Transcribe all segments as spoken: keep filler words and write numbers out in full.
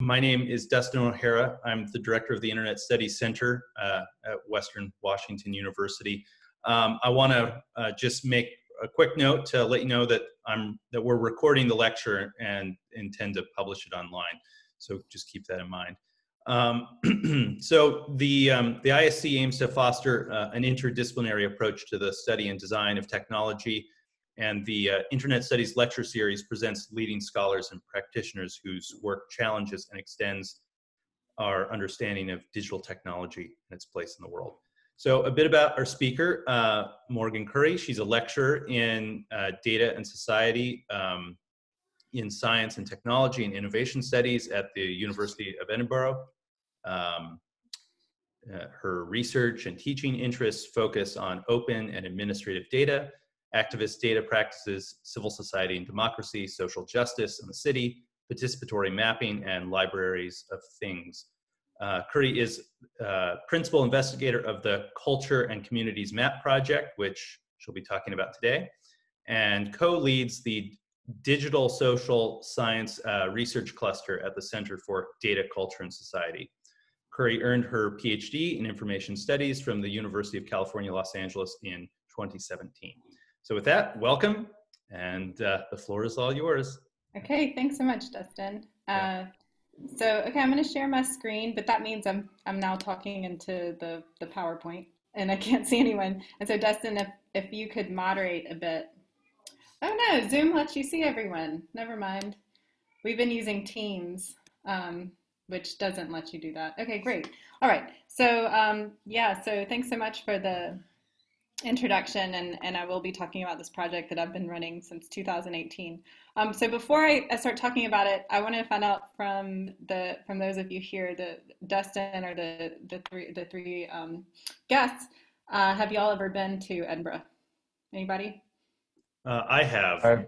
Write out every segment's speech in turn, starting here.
My name is Dustin O'Hara. I'm the director of the Internet Studies Center uh, at Western Washington University. Um, I want to uh, just make a quick note to let you know that I'm that we're recording the lecture and intend to publish it online. So just keep that in mind. Um, so the um, the I S C aims to foster uh, an interdisciplinary approach to the study and design of technology. And the uh, Internet Studies Lecture Series presents leading scholars and practitioners whose work challenges and extends our understanding of digital technology and its place in the world. So a bit about our speaker, uh, Morgan Currie. She's a lecturer in uh, Data and Society um, in Science and Technology and Innovation Studies at the University of Edinburgh. Um, uh, her research and teaching interests focus on open and administrative data, activist data practices, civil society and democracy, social justice and the city, participatory mapping, and libraries of things. Uh, Currie is uh, principal investigator of the Culture and Communities Map Project, which she'll be talking about today, and co-leads the Digital Social Science uh, Research Cluster at the Center for Data, Culture, and Society. Currie earned her PhD in Information Studies from the University of California, Los Angeles in twenty seventeen. So with that, welcome, and uh, the floor is all yours. Okay, thanks so much, Dustin. Uh, so, okay, I'm gonna share my screen, but that means I'm, I'm now talking into the, the PowerPoint, and I can't see anyone. And so Dustin, if, if you could moderate a bit. Oh no, Zoom lets you see everyone, never mind. We've been using Teams, um, which doesn't let you do that. Okay, great, all right. So um, yeah, so thanks so much for the introduction, and, and I will be talking about this project that I've been running since two thousand eighteen. Um, so before I, I start talking about it, I want to find out from the from those of you here, the Dustin or the the three the three um, guests, uh, have y'all ever been to Edinburgh? Anybody? Uh, I have. I've,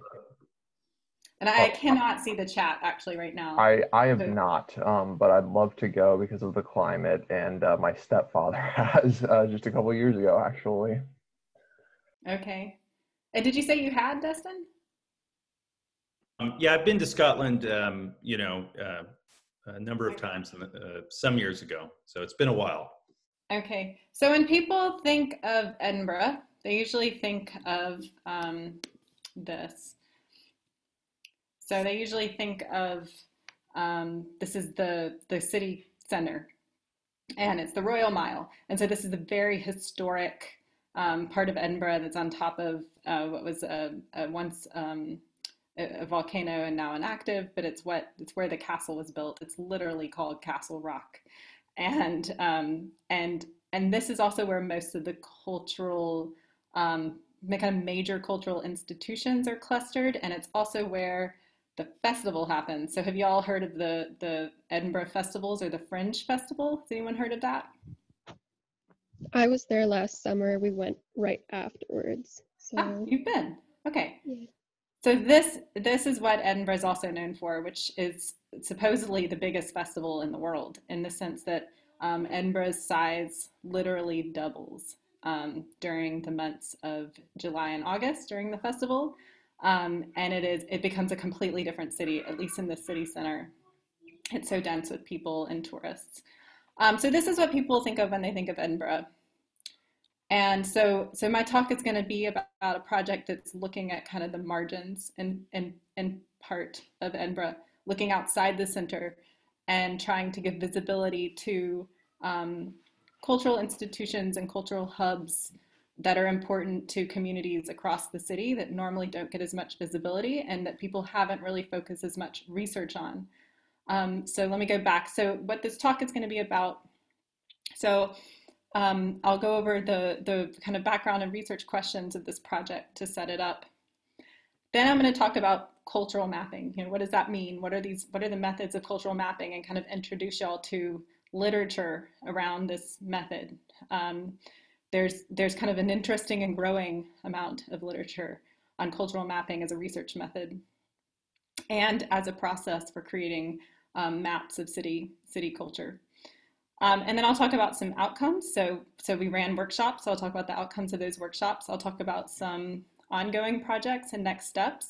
and I, I cannot see the chat actually right now. I I have so. not, um, but I'd love to go because of the climate, and uh, my stepfather has uh, just a couple years ago actually. Okay. And did you say you had, Dustin? Um, yeah, I've been to Scotland, um, you know, uh, a number of times, uh, some years ago. So it's been a while. Okay. So when people think of Edinburgh, they usually think of um, this. So they usually think of, um, this is the, the city center, and it's the Royal Mile. And so this is a very historic Um, part of Edinburgh that's on top of uh, what was a, a once um, a, a volcano and now inactive, but it's what it's where the castle was built. It's literally called Castle Rock, and um, and and this is also where most of the cultural, um, the kind of major cultural institutions are clustered, and it's also where the festival happens. So have you all heard of the the Edinburgh festivals or the Fringe festival? Has anyone heard of that? I was there last summer. We went right afterwards. So. Ah, you've been. Okay. Yeah. So this this is what Edinburgh is also known for, which is supposedly the biggest festival in the world, in the sense that um, Edinburgh's size literally doubles um, during the months of July and August during the festival, um, and it is it becomes a completely different city, at least in the city center. It's so dense with people and tourists. Um, so this is what people think of when they think of Edinburgh. And so, so my talk is going to be about, about a project that's looking at kind of the margins and, and, and part of Edinburgh, looking outside the center and trying to give visibility to um, cultural institutions and cultural hubs that are important to communities across the city that normally don't get as much visibility and that people haven't really focused as much research on. Um, so let me go back. So what this talk is going to be about, so um, I'll go over the, the kind of background and research questions of this project to set it up. Then I'm going to talk about cultural mapping. You know, what does that mean? What are these, what are the methods of cultural mapping, and kind of introduce y'all to literature around this method. Um, there's, there's kind of an interesting and growing amount of literature on cultural mapping as a research method and as a process for creating Um, maps of city city culture. Um, and then I'll talk about some outcomes. So, so we ran workshops. So I'll talk about the outcomes of those workshops. I'll talk about some ongoing projects and next steps.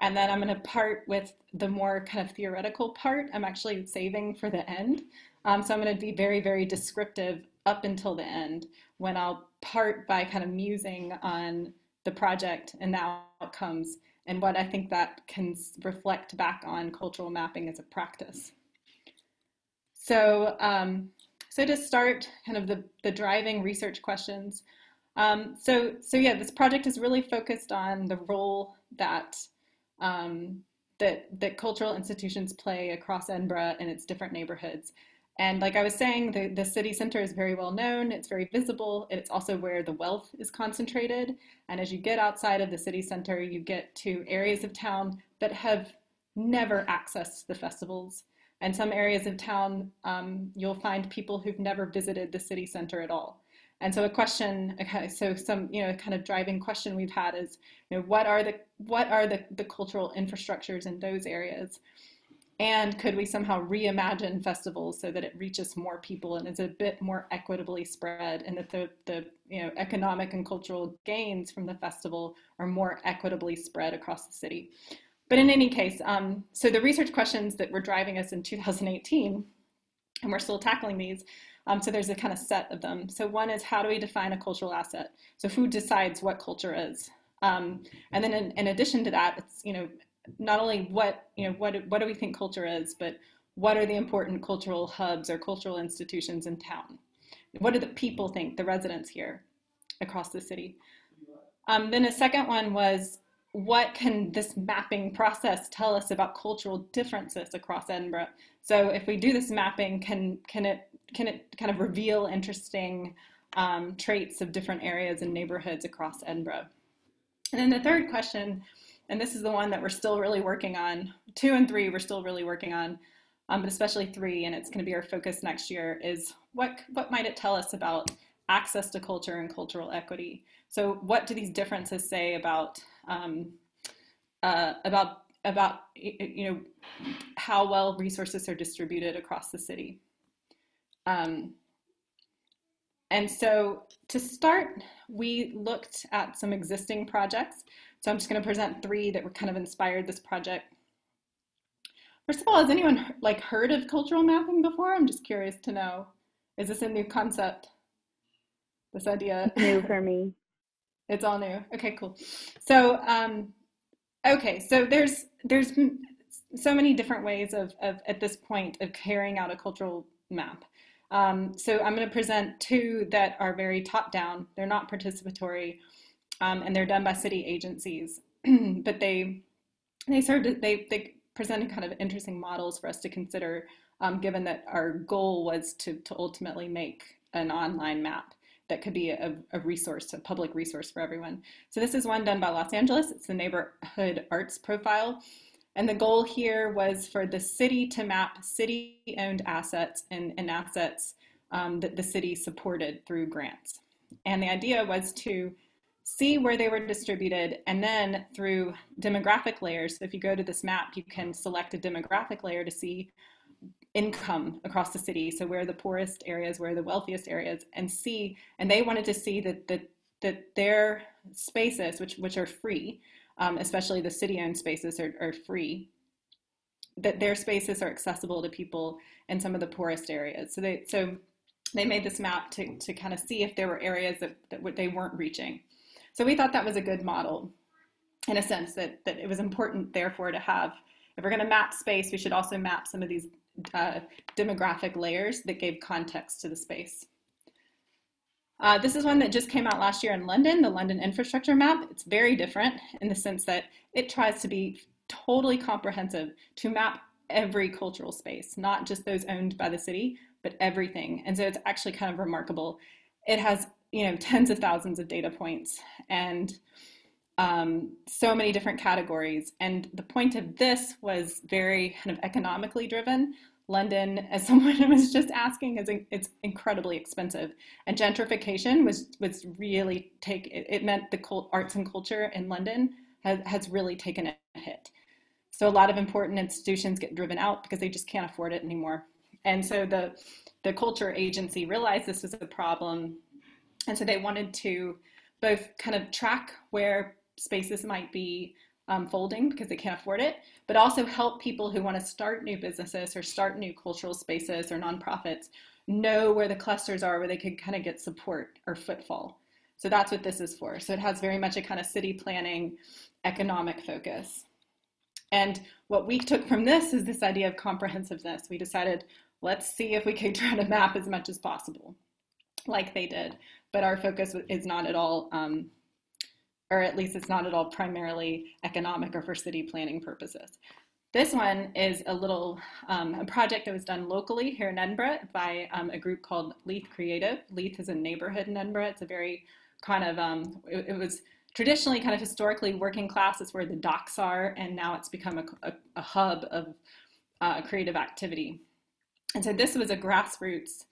And then I'm going to part with the more kind of theoretical part I'm actually saving for the end. Um, so I'm going to be very, very descriptive up until the end, when I'll part by kind of musing on the project and the outcomes and what I think that can reflect back on cultural mapping as a practice. So, um, so to start, kind of the, the driving research questions. Um, so, so yeah, this project is really focused on the role that, um, that, that cultural institutions play across Edinburgh and its different neighborhoods. And like I was saying, the, the city center is very well known, it's very visible, it's also where the wealth is concentrated. And as you get outside of the city center, you get to areas of town that have never accessed the festivals. And some areas of town, um, you'll find people who've never visited the city center at all. And so a question, okay, so some, you know, kind of driving question we've had is, you know, what are the, what are the, the cultural infrastructures in those areas? And could we somehow reimagine festivals so that it reaches more people and is a bit more equitably spread, and that the, the you know, economic and cultural gains from the festival are more equitably spread across the city? But in any case, um, so the research questions that were driving us in two thousand eighteen, and we're still tackling these, um, so there's a kind of set of them. So one is, how do we define a cultural asset? So who decides what culture is? Um, and then in, in addition to that, it's, you know, not only what, you know, what, what do we think culture is, but what are the important cultural hubs or cultural institutions in town? What do the people think, the residents here across the city? Um, then a second one was, what can this mapping process tell us about cultural differences across Edinburgh? So if we do this mapping, can, can, it, can it kind of reveal interesting um, traits of different areas and neighborhoods across Edinburgh? And then the third question, and this is the one that we're still really working on, two and three we're still really working on, um, but especially three, and it's going to be our focus next year, is what, what might it tell us about access to culture and cultural equity? So what do these differences say about, um, uh, about, about you know, how well resources are distributed across the city? Um, and so to start, we looked at some existing projects. So I'm just going to present three that were kind of inspired this project. First of all, has anyone like heard of cultural mapping before? I'm just curious to know. Is this a new concept? This idea? It's new for me. It's all new. Okay, cool. So, um, okay, so there's there's so many different ways of, of at this point of carrying out a cultural map. Um, so I'm going to present two that are very top-down. They're not participatory. Um, and they're done by city agencies, but they they served they they presented kind of interesting models for us to consider, um, given that our goal was to to ultimately make an online map that could be a, a resource, a public resource for everyone. So this is one done by Los Angeles. It's the Neighborhood Arts Profile, and the goal here was for the city to map city-owned assets and and assets um, that the city supported through grants, and the idea was to see where they were distributed, and then through demographic layers. So if you go to this map, you can select a demographic layer to see income across the city. So where are the poorest areas, where are the wealthiest areas, and see, and they wanted to see that, that, that their spaces, which, which are free, um, especially the city-owned spaces are, are free, that their spaces are accessible to people in some of the poorest areas. So they, so they made this map to, to kind of see if there were areas that, that they weren't reaching. So we thought that was a good model, in a sense that, that it was important, therefore, to have, if we're going to map space, we should also map some of these uh, demographic layers that gave context to the space. Uh, this is one that just came out last year in London, the London Infrastructure map. It's very different in the sense that it tries to be totally comprehensive, to map every cultural space, not just those owned by the city, but everything. And so it's actually kind of remarkable. It has, you know, tens of thousands of data points and um, so many different categories. And the point of this was very kind of economically driven. London, as someone was just asking, is it's incredibly expensive, and gentrification was was really take it, it meant the arts and culture in London has, has really taken a hit. So a lot of important institutions get driven out because they just can't afford it anymore. And so the the culture agency realized this was a problem. And so they wanted to both kind of track where spaces might be um, folding because they can't afford it, but also help people who want to start new businesses or start new cultural spaces or nonprofits know where the clusters are where they could kind of get support or footfall. So that's what this is for. So it has very much a kind of city planning, economic focus. And what we took from this is this idea of comprehensiveness. We decided, let's see if we could try to map as much as possible, like they did. But our focus is not at all, um, or at least it's not at all primarily economic or for city planning purposes. This one is a little um, a project that was done locally here in Edinburgh by um, a group called Leith Creative. Leith is a neighborhood in Edinburgh. It's a very kind of, um, it, it was traditionally kind of historically working class. It's where the docks are, and now it's become a, a, a hub of uh, creative activity. And so this was a grassroots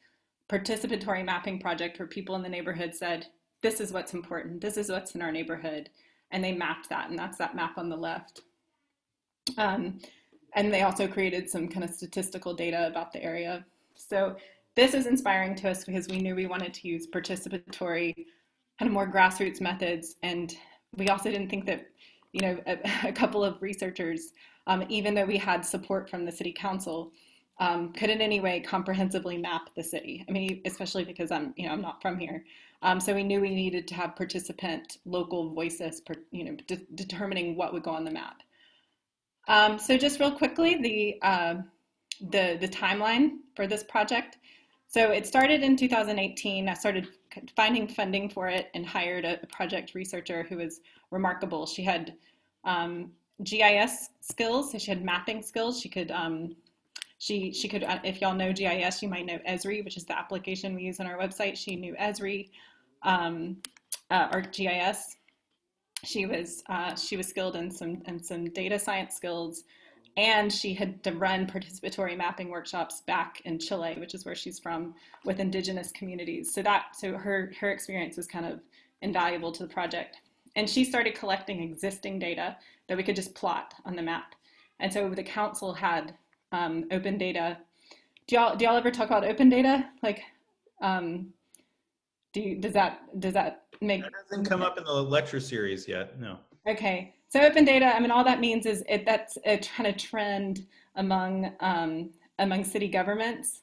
participatory mapping project where people in the neighborhood said, this is what's important, this is what's in our neighborhood, and they mapped that, and that's that map on the left. Um, and they also created some kind of statistical data about the area. So this is inspiring to us because we knew we wanted to use participatory, kind of more grassroots methods. And we also didn't think that, you know, a, a couple of researchers, um, even though we had support from the city council, um, could in any way comprehensively map the city. I mean, especially because I'm, you know, I'm not from here. Um, so we knew we needed to have participant local voices, per, you know, de- determining what would go on the map. Um, so just real quickly, the, uh, the, the timeline for this project. So it started in two thousand eighteen. I started finding funding for it and hired a project researcher who was remarkable. She had um, G I S skills, so she had mapping skills. She could, um, she, she could, if y'all know G I S, you might know ESRI, which is the application we use on our website. She knew ESRI, um, uh, or G I S. She was uh, she was skilled in some in some data science skills, and she had to run participatory mapping workshops back in Chile, which is where she's from, with indigenous communities. So that so her her experience was kind of invaluable to the project. And she started collecting existing data that we could just plot on the map. And so the council had um, open data. Do y'all do y'all ever talk about open data? Like, um, do you, does that does that Make, that hasn't come up in the lecture series yet, no. Okay, so open data, I mean, all that means is it, that's a kind of trend among, um, among city governments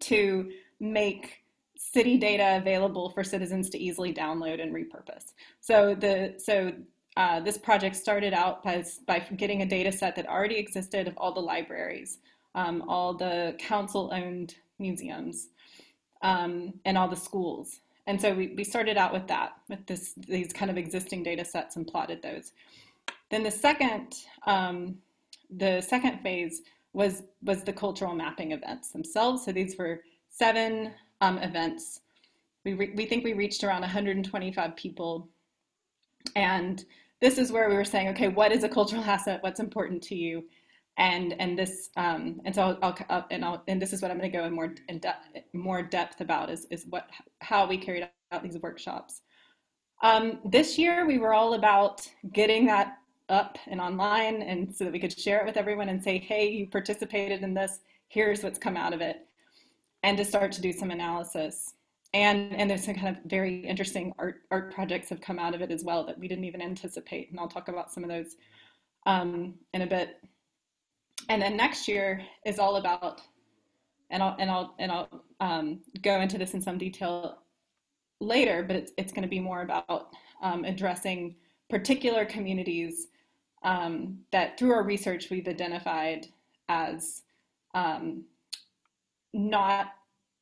to make city data available for citizens to easily download and repurpose. So, the, so uh, this project started out by, by getting a data set that already existed of all the libraries, um, all the council-owned museums, um, and all the schools. And so we, we started out with that, with this, these kind of existing data sets, and plotted those. Then the second, um, the second phase was, was the cultural mapping events themselves. So these were seven um, events. We, re we think we reached around one hundred twenty-five people. And this is where we were saying, okay, what is a cultural asset? What's important to you? And, and this, um, and so I'll, I'll, I'll, and, I'll, and this is what I'm going to go in more in depth, more depth about is, is what, how we carried out these workshops. Um, this year we were all about getting that up and online, and so that we could share it with everyone and say, hey, you participated in this, here's what's come out of it, and to start to do some analysis. And, and there's some kind of very interesting art, art projects have come out of it as well that we didn't even anticipate. And I'll talk about some of those um, in a bit. And then next year is all about, and I'll and I'll and I'll um, go into this in some detail later. But it's it's going to be more about um, addressing particular communities um, that, through our research, we've identified as um, not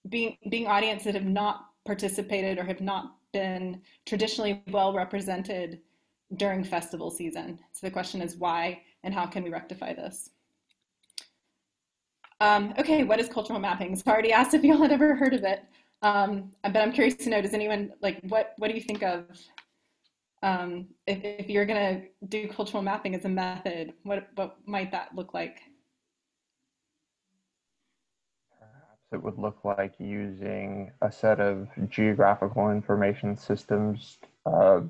being being audiences that have not participated or have not been traditionally well represented during festival season. So the question is why, and how can we rectify this? Um, okay, what is cultural mapping? So I already asked if y'all had ever heard of it, um, but I'm curious to know, does anyone, like, what, what do you think of um, if, if you're going to do cultural mapping as a method, what, what might that look like? Perhaps it would look like using a set of geographical information systems uh,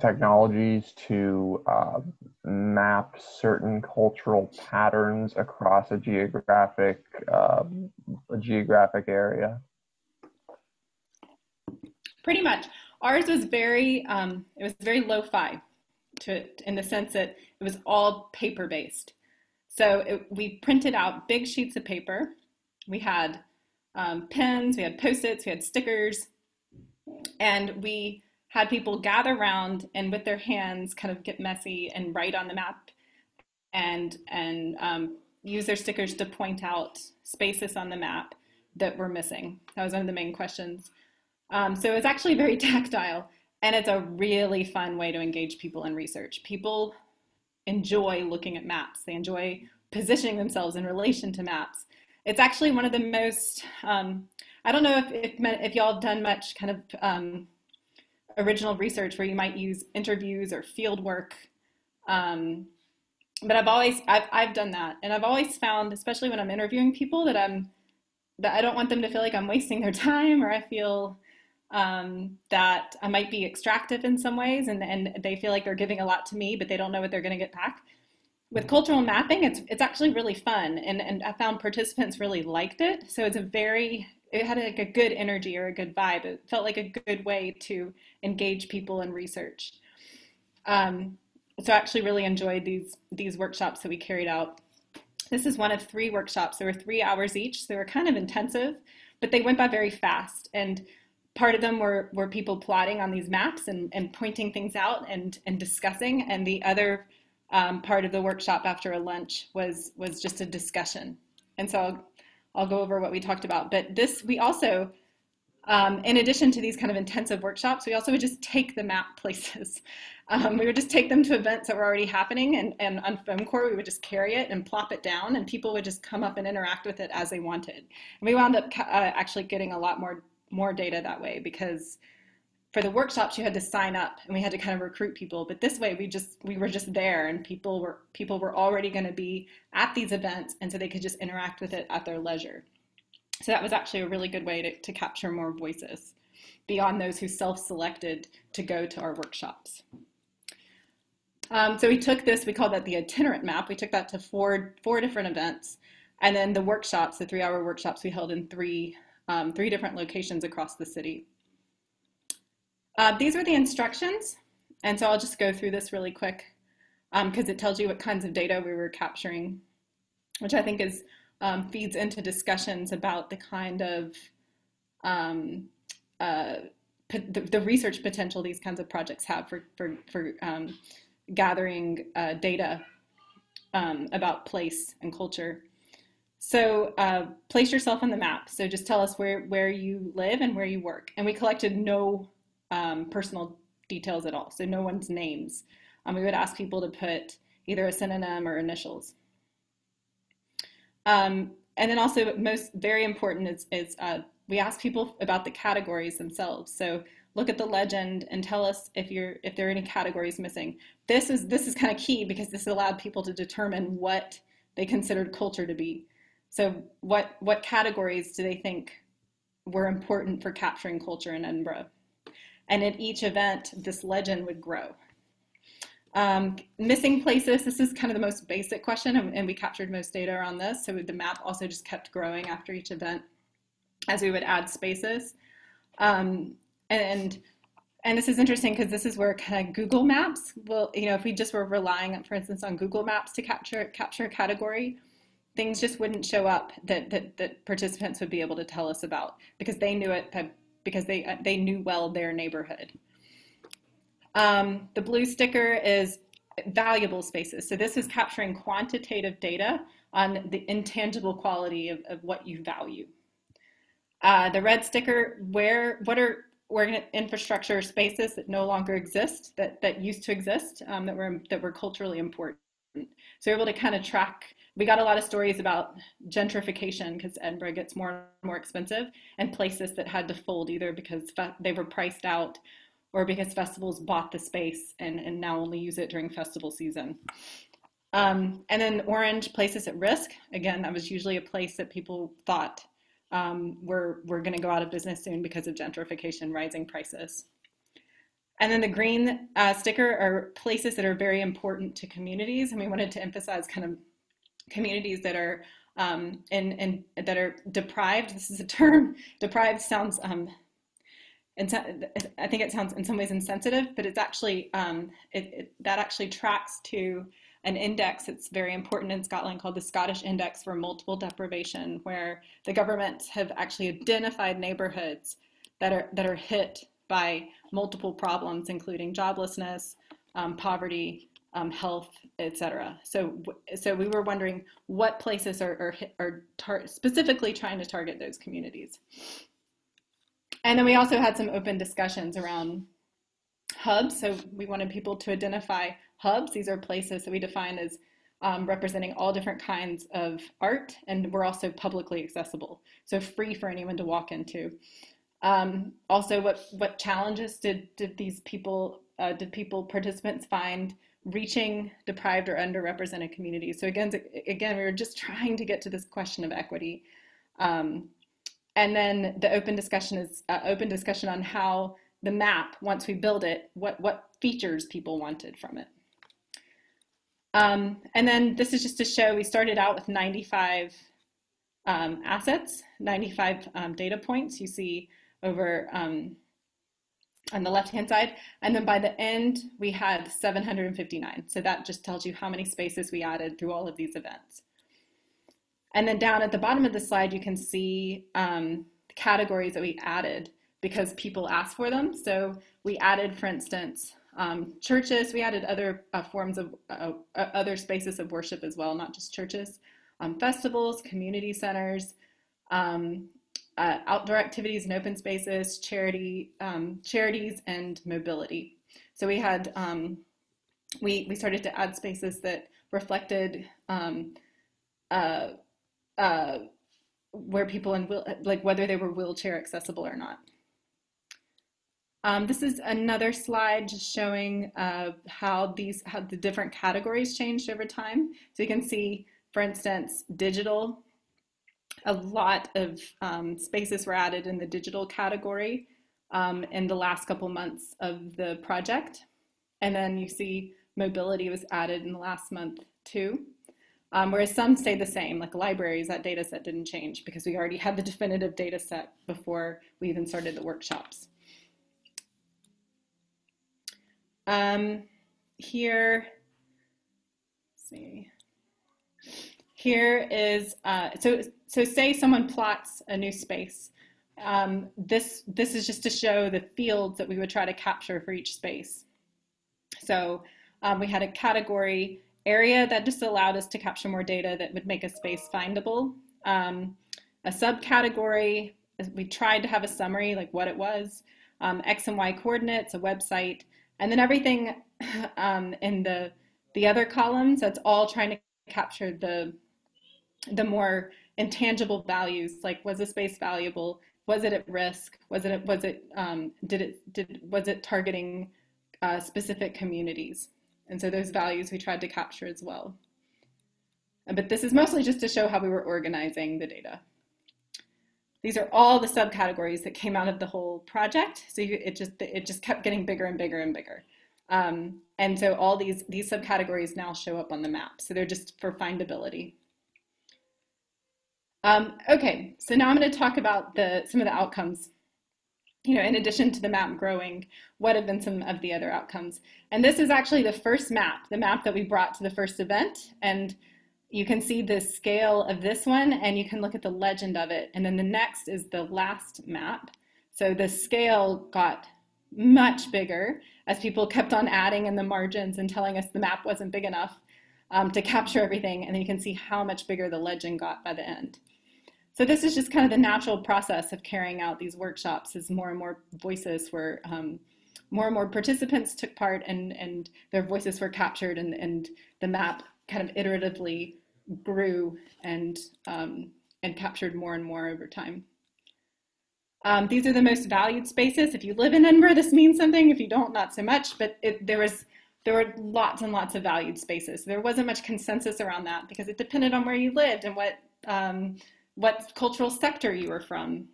technologies to uh, map certain cultural patterns across a geographic uh, a geographic area. Pretty much, ours was very um, it was very lo-fi. to, in the sense that it was all paper-based. So it, we printed out big sheets of paper. We had um, pens, we had Post-its, we had stickers, and we had people gather around and with their hands kind of get messy and write on the map and, and um, use their stickers to point out spaces on the map that were missing. That was one of the main questions. Um, so it's actually very tactile, and it's a really fun way to engage people in research. People enjoy looking at maps. They enjoy positioning themselves in relation to maps. It's actually one of the most, um, I don't know if, if, if y'all have done much kind of um, original research where you might use interviews or field work, um, but I've always, I've, I've done that. And I've always found, especially when I'm interviewing people, that I'm, that I don't want them to feel like I'm wasting their time, or I feel um, that I might be extractive in some ways, and, and they feel like they're giving a lot to me, but they don't know what they're gonna get back. With cultural mapping, it's, it's actually really fun, and, and I found participants really liked it. So it's a very, it had like a good energy or a good vibe. It felt like a good way to engage people in research. Um, so I actually really enjoyed these, these workshops that we carried out. This is one of three workshops. There were three hours each. They were kind of intensive, but they went by very fast. And part of them were, were people plotting on these maps and, and pointing things out and, and discussing. And the other um, part of the workshop after a lunch was, was just a discussion. And so I'll, I'll go over what we talked about. But this, we also, um, in addition to these kind of intensive workshops, we also would just take the map places. Um, we would just take them to events that were already happening, and, and on FoamCore we would just carry it and plop it down, and people would just come up and interact with it as they wanted. And we wound up uh, actually getting a lot more, more data that way, because for the workshops you had to sign up and we had to kind of recruit people, but this way we just, we were just there, and people were, people were already going to be at these events, and so they could just interact with it at their leisure. So that was actually a really good way to, to capture more voices beyond those who self-selected to go to our workshops. Um, so we took this, we called that the itinerant map. We took that to four, four different events. And then the workshops, the three hour workshops we held in three, um, three different locations across the city. Uh, these were the instructions. And so I'll just go through this really quick because um, it tells you what kinds of data we were capturing, which I think is um, feeds into discussions about the kind of um, uh, the, the research potential these kinds of projects have for, for, for um, gathering uh, data um, about place and culture. So uh, place yourself on the map. So just tell us where, where you live and where you work. And we collected no um, personal details at all. So no one's names. Um, we would ask people to put either a synonym or initials. Um, and then also most very important is, is uh, we ask people about the categories themselves. So look at the legend and tell us if you're if there are any categories missing. This is this is kind of key because this allowed people to determine what they considered culture to be. So what what categories do they think were important for capturing culture in Edinburgh? And at each event, this legend would grow. Um, missing places. This is kind of the most basic question, and, and we captured most data around this. So the map also just kept growing after each event as we would add spaces. Um, And, and this is interesting because this is where kind of Google Maps will, you know, if we just were relying, for instance, on Google Maps to capture, capture a category, things just wouldn't show up that, that, that participants would be able to tell us about because they knew it, because they, they knew well their neighborhood. Um, the blue sticker is valuable spaces. So this is capturing quantitative data on the intangible quality of, of what you value. Uh, the red sticker, where, what are, infrastructure spaces that no longer exist, that, that used to exist, um, that, were, that were culturally important. So we're able to kind of track, we got a lot of stories about gentrification because Edinburgh gets more and more expensive, and places that had to fold either because they were priced out or because festivals bought the space and, and now only use it during festival season. Um, and then orange, places at risk. Again, that was usually a place that people thought Um, we're, we're going to go out of business soon because of gentrification, rising prices. And then the green uh, sticker are places that are very important to communities. And we wanted to emphasize kind of communities that are um, in, in, that are deprived. This is a term. Deprived sounds um, and so, I think it sounds in some ways insensitive, but it's actually, um, it, it, that actually tracks to an index that's very important in Scotland called the Scottish Index for Multiple Deprivation, where the governments have actually identified neighborhoods that are, that are hit by multiple problems, including joblessness, um, poverty, um, health, et cetera. So, so we were wondering what places are, are, are tar- specifically trying to target those communities. And then we also had some open discussions around hubs. So we wanted people to identify hubs. These are places that we define as um, representing all different kinds of art, and we're also publicly accessible, so free for anyone to walk into. Um, also, what, what challenges did, did these people, uh, did people, participants find reaching deprived or underrepresented communities? So again, again, we were just trying to get to this question of equity. Um, and then the open discussion is uh, open discussion on how the map, once we build it, what, what features people wanted from it. Um, and then this is just to show, we started out with ninety-five um, assets, ninety-five um, data points you see over um, on the left-hand side. And then by the end, we had seven hundred fifty-nine. So that just tells you how many spaces we added through all of these events. And then down at the bottom of the slide, you can see um, the categories that we added because people asked for them. So we added, for instance, um, churches. We added other uh, forms of uh, other spaces of worship as well, not just churches, um, festivals, community centers, um, uh, outdoor activities and open spaces, charity, um, charities, and mobility. So we had um, we we started to add spaces that reflected. Um, uh, Uh, where people in wheel, like whether they were wheelchair accessible or not. Um, this is another slide just showing uh, how these how the different categories changed over time. So you can see, for instance, digital. A lot of um, spaces were added in the digital category um, in the last couple months of the project, and then you see mobility was added in the last month too. Um, whereas some stay the same, like libraries, that data set didn't change because we already had the definitive data set before we even started the workshops. Um, here, let's see, here is, uh, so, so say someone plots a new space. Um, this, this is just to show the fields that we would try to capture for each space. So um, we had a category area that just allowed us to capture more data that would make a space findable. Um, a subcategory, we tried to have a summary, like what it was, um, X and Y coordinates, a website, and then everything um, in the, the other columns, that's all trying to capture the, the more intangible values, like was the space valuable, was it at risk, was it, was it, um, did it, did, was it targeting uh, specific communities? And so those values we tried to capture as well. But this is mostly just to show how we were organizing the data. These are all the subcategories that came out of the whole project. So you, it, just, it just kept getting bigger and bigger and bigger. Um, and so all these, these subcategories now show up on the map. So they're just for findability. Um, okay, so now I'm going to talk about the, some of the outcomes. You know, in addition to the map growing, what have been some of the other outcomes? And this is actually the first map, the map that we brought to the first event. And you can see the scale of this one, and you can look at the legend of it. And then the next is the last map. So the scale got much bigger as people kept on adding in the margins and telling us the map wasn't big enough um, to capture everything. And then you can see how much bigger the legend got by the end. So this is just kind of the natural process of carrying out these workshops as more and more voices were, um, more and more participants took part and, and their voices were captured and, and the map kind of iteratively grew and, um, and captured more and more over time. Um, these are the most valued spaces. If you live in Edinburgh, this means something. If you don't, not so much, but it, there was, there were lots and lots of valued spaces. There wasn't much consensus around that because it depended on where you lived and what, um, what cultural sector you were from.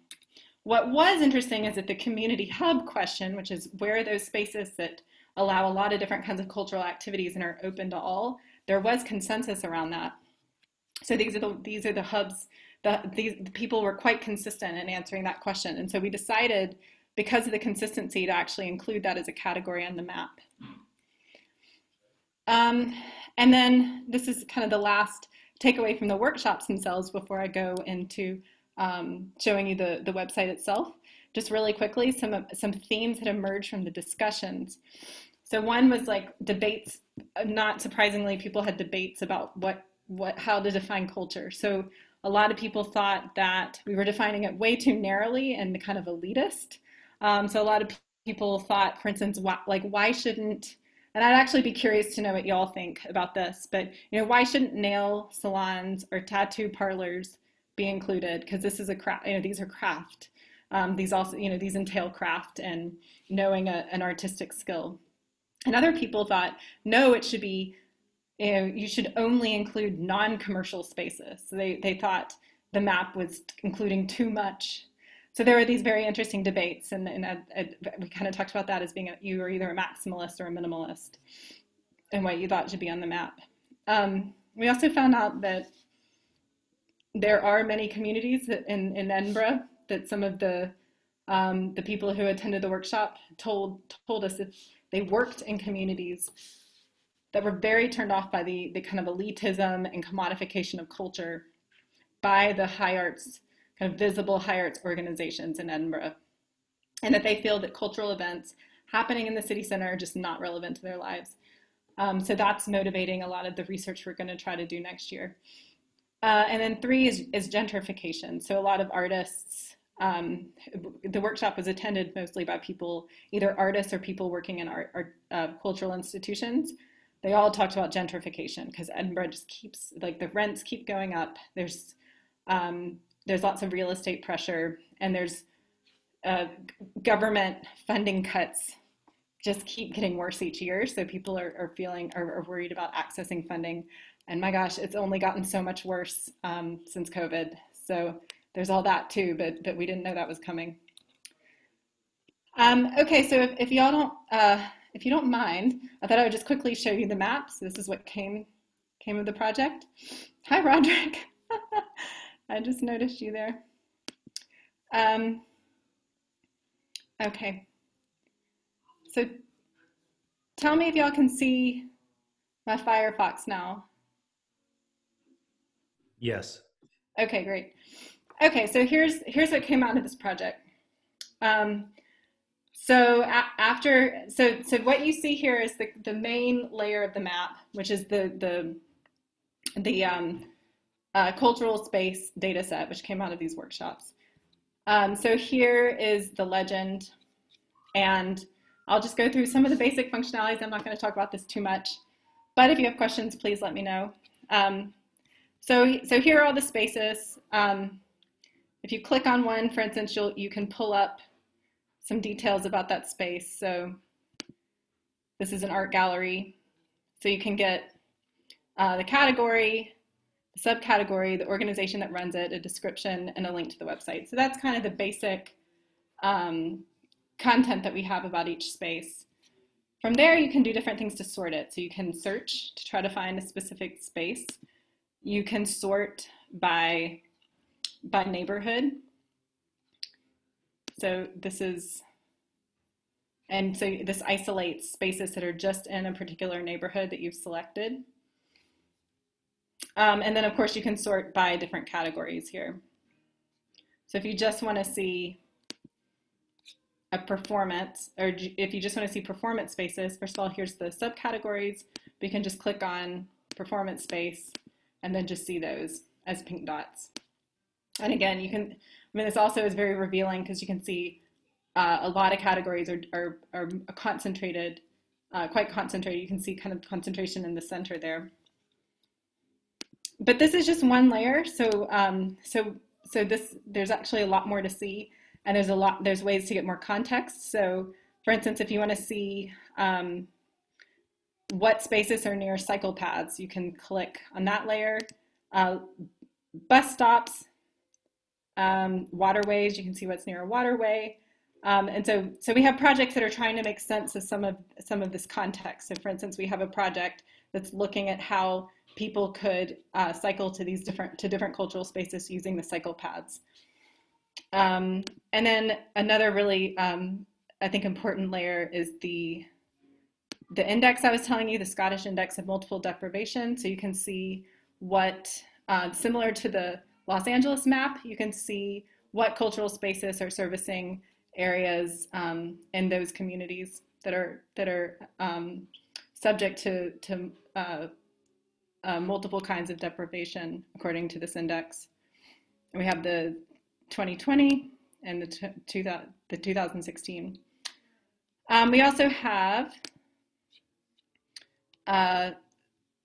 What was interesting is that the community hub question, which is where are those spaces that allow a lot of different kinds of cultural activities and are open to all, there was consensus around that. So these are the, these are the hubs, the, these the people were quite consistent in answering that question. And so we decided because of the consistency to actually include that as a category on the map. Um, and then this is kind of the last takeaway from the workshops themselves before I go into um, showing you the, the website itself. Just really quickly, some, some themes that emerged from the discussions. So one was like debates, not surprisingly, people had debates about what, what, how to define culture. So a lot of people thought that we were defining it way too narrowly and kind of elitist. Um, so a lot of people thought, for instance, why, like why shouldn't, and I'd actually be curious to know what y'all think about this, but you know, why shouldn't nail salons or tattoo parlors be included? Because this is a craft, you know, these are craft. Um, these also, you know, these entail craft and knowing a, an artistic skill. And other people thought, no, it should be, you know, you should only include non-commercial spaces. So they, they thought the map was including too much. So there were these very interesting debates, and, and I, I, we kind of talked about that as being, a, you were either a maximalist or a minimalist, and what you thought should be on the map. Um, we also found out that there are many communities in, in Edinburgh that some of the um, the people who attended the workshop told told us that they worked in communities that were very turned off by the, the kind of elitism and commodification of culture by the high arts, kind of visible high arts organizations in Edinburgh, and that they feel that cultural events happening in the city center are just not relevant to their lives. Um, so that's motivating a lot of the research we're gonna try to do next year. Uh, and then three is, is gentrification. So a lot of artists, Um, the workshop was attended mostly by people, either artists or people working in art, art, uh, cultural institutions. They all talked about gentrification because Edinburgh just keeps, like the rents keep going up. There's, um, there's lots of real estate pressure, and there's uh, government funding cuts just keep getting worse each year. So people are, are feeling, are, are worried about accessing funding. And my gosh, it's only gotten so much worse um, since COVID. So there's all that too, but, but we didn't know that was coming. Um, okay, so if, if y'all don't, uh, if you don't mind, I thought I would just quickly show you the maps. This is what came, came of the project. Hi, Roderick. I just noticed you there. Um, okay. So tell me if y'all can see my Firefox now. Yes. Okay, great. Okay, so here's here's what came out of this project. Um, so a after so so what you see here is the, the main layer of the map, which is the the the um, uh, cultural space data set, which came out of these workshops. Um, so here is the legend, and I'll just go through some of the basic functionalities. I'm not going to talk about this too much, but if you have questions, please let me know. Um, so so here are all the spaces. Um, If you click on one, for instance, you'll, you can pull up some details about that space. So this is an art gallery. So you can get uh, the category, the subcategory, the organization that runs it, a description, and a link to the website. So that's kind of the basic um, content that we have about each space. From there, you can do different things to sort it. So you can search to try to find a specific space. You can sort by by neighborhood. So this is, and so this isolates spaces that are just in a particular neighborhood that you've selected. Um, and then of course you can sort by different categories here. So if you just want to see a performance, or if you just want to see performance spaces, first of all, here's the subcategories, but you can just click on performance space and then just see those as pink dots. And again, you can, I mean, this also is very revealing because you can see uh, a lot of categories are, are, are concentrated, uh, quite concentrated. You can see kind of concentration in the center there. But this is just one layer. So, um, so, so this, there's actually a lot more to see, and there's a lot, there's ways to get more context. So for instance, if you want to see um, what spaces are near cycle paths, you can click on that layer. Uh, bus stops. Um, waterways, you can see what's near a waterway. Um, and so, so we have projects that are trying to make sense of some of, some of this context. So for instance, we have a project that's looking at how people could uh, cycle to these different, to different cultural spaces using the cycle paths. Um, and then another really, um, I think, important layer is the, the index I was telling you, the Scottish Index of Multiple Deprivation. So you can see what, uh, similar to the Los Angeles map, you can see what cultural spaces are servicing areas um, in those communities that are, that are um, subject to, to uh, uh, multiple kinds of deprivation, according to this index. And we have the twenty twenty and the, the two thousand sixteen. Um, we also have uh,